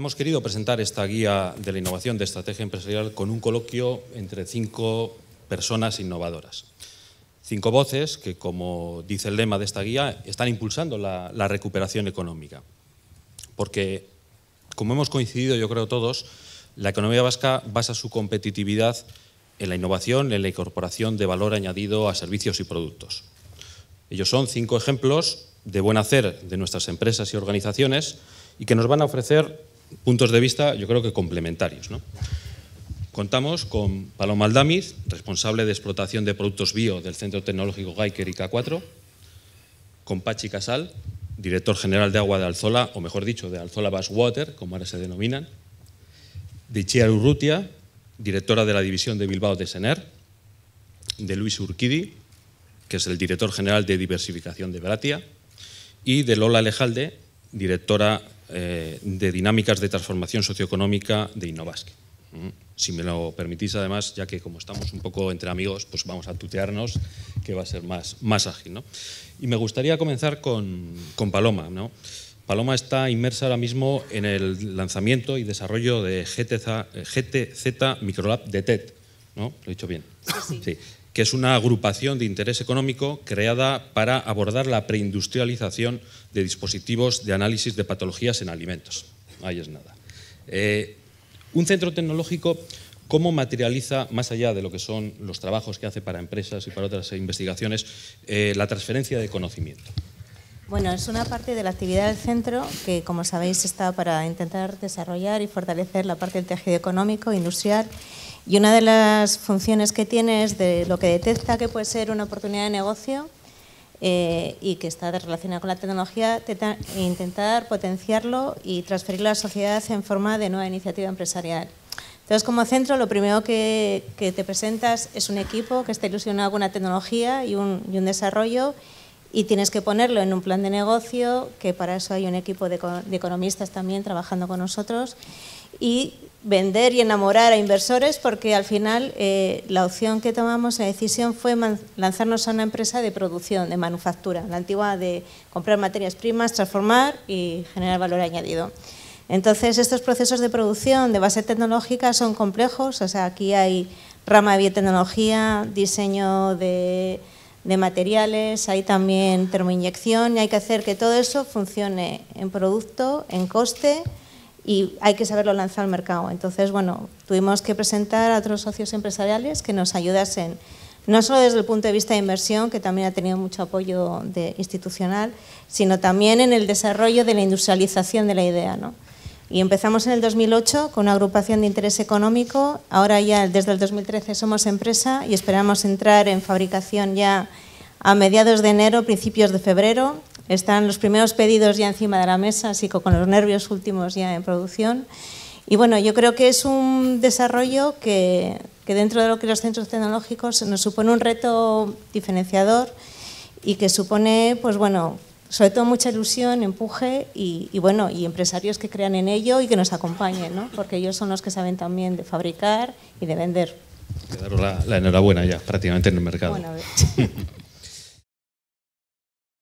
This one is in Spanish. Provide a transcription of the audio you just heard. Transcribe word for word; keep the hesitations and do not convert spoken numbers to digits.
hemos querido presentar esta guía de la innovación de estrategia empresarial con un coloquio entre cinco personas innovadoras. Cinco voces que, como dice el lema de esta guía, están impulsando la, la recuperación económica. Porque, como hemos coincidido, yo creo todos, la economía vasca basa su competitividad en la innovación, en la incorporación de valor añadido a servicios y productos. Ellos son cinco ejemplos de buen hacer de nuestras empresas y organizaciones y que nos van a ofrecer puntos de vista, yo creo que complementarios, ¿no? Contamos con Paloma Aldamiz, responsable de explotación de productos bio del Centro Tecnológico Gaiker I K cuatro, con Pachi Casal, director general de agua de Alzola, o mejor dicho, de Alzola Bass Water, como ahora se denominan, de Chia Urrutia, directora de la división de Bilbao de Sener, de Luis Urquidi, que es el director general de diversificación de Beratia, y de Lola Alejalde, directora eh, de dinámicas de transformación socioeconómica de Innobasque. Si me lo permitís, además, ya que como estamos un poco entre amigos, pues vamos a tutearnos, que va a ser más, más ágil, ¿no? Y me gustaría comenzar con, con Paloma, ¿no? Paloma está inmersa ahora mismo en el lanzamiento y desarrollo de G T Z MicroLAB Detect, ¿no? Lo he dicho bien. Sí, sí. Sí, que es una agrupación de interés económico creada para abordar la preindustrialización de dispositivos de análisis de patologías en alimentos. Ahí es nada. Eh, Un centro tecnológico, ¿cómo materializa, más allá de lo que son los trabajos que hace para empresas y para otras investigaciones, eh, la transferencia de conocimiento? Bueno, es una parte de la actividad del centro que, como sabéis, está para intentar desarrollar y fortalecer la parte del tejido económico, industrial, y una de las funciones que tiene es de lo que detecta que puede ser una oportunidad de negocio eh, y que está relacionada con la tecnología, e intentar potenciarlo y transferirlo a la sociedad en forma de nueva iniciativa empresarial. Entonces, como centro, lo primero que, que te presentas es un equipo que está ilusionado con una tecnología y un, y un desarrollo, y tienes que ponerlo en un plan de negocio, que para eso hay un equipo de, de economistas también trabajando con nosotros, y vender y enamorar a inversores, porque al final eh, la opción que tomamos, la decisión, fue lanzarnos a una empresa de producción, de manufactura, la antigua de comprar materias primas, transformar y generar valor añadido. Entonces, estos procesos de producción de base tecnológica son complejos, o sea, aquí hay rama de biotecnología, diseño de, de materiales, hay también termoinyección, y hay que hacer que todo eso funcione en producto, en coste, y hay que saberlo lanzar al mercado. Entonces, bueno, tuvimos que presentar a otros socios empresariales que nos ayudasen, no solo desde el punto de vista de inversión, que también ha tenido mucho apoyo de, institucional, sino también en el desarrollo de la industrialización de la idea, ¿no? Y empezamos en el dos mil ocho con una agrupación de interés económico, ahora ya desde el dos mil trece somos empresa y esperamos entrar en fabricación ya a mediados de enero, principios de febrero. Están los primeros pedidos ya encima de la mesa, así que con los nervios últimos ya en producción. Y bueno, yo creo que es un desarrollo que, que dentro de lo que los centros tecnológicos nos supone un reto diferenciador y que supone, pues bueno, sobre todo mucha ilusión, empuje y, y bueno, y empresarios que crean en ello y que nos acompañen, ¿no? Porque ellos son los que saben también de fabricar y de vender. Daros la, la enhorabuena ya prácticamente en el mercado. Bueno, a ver.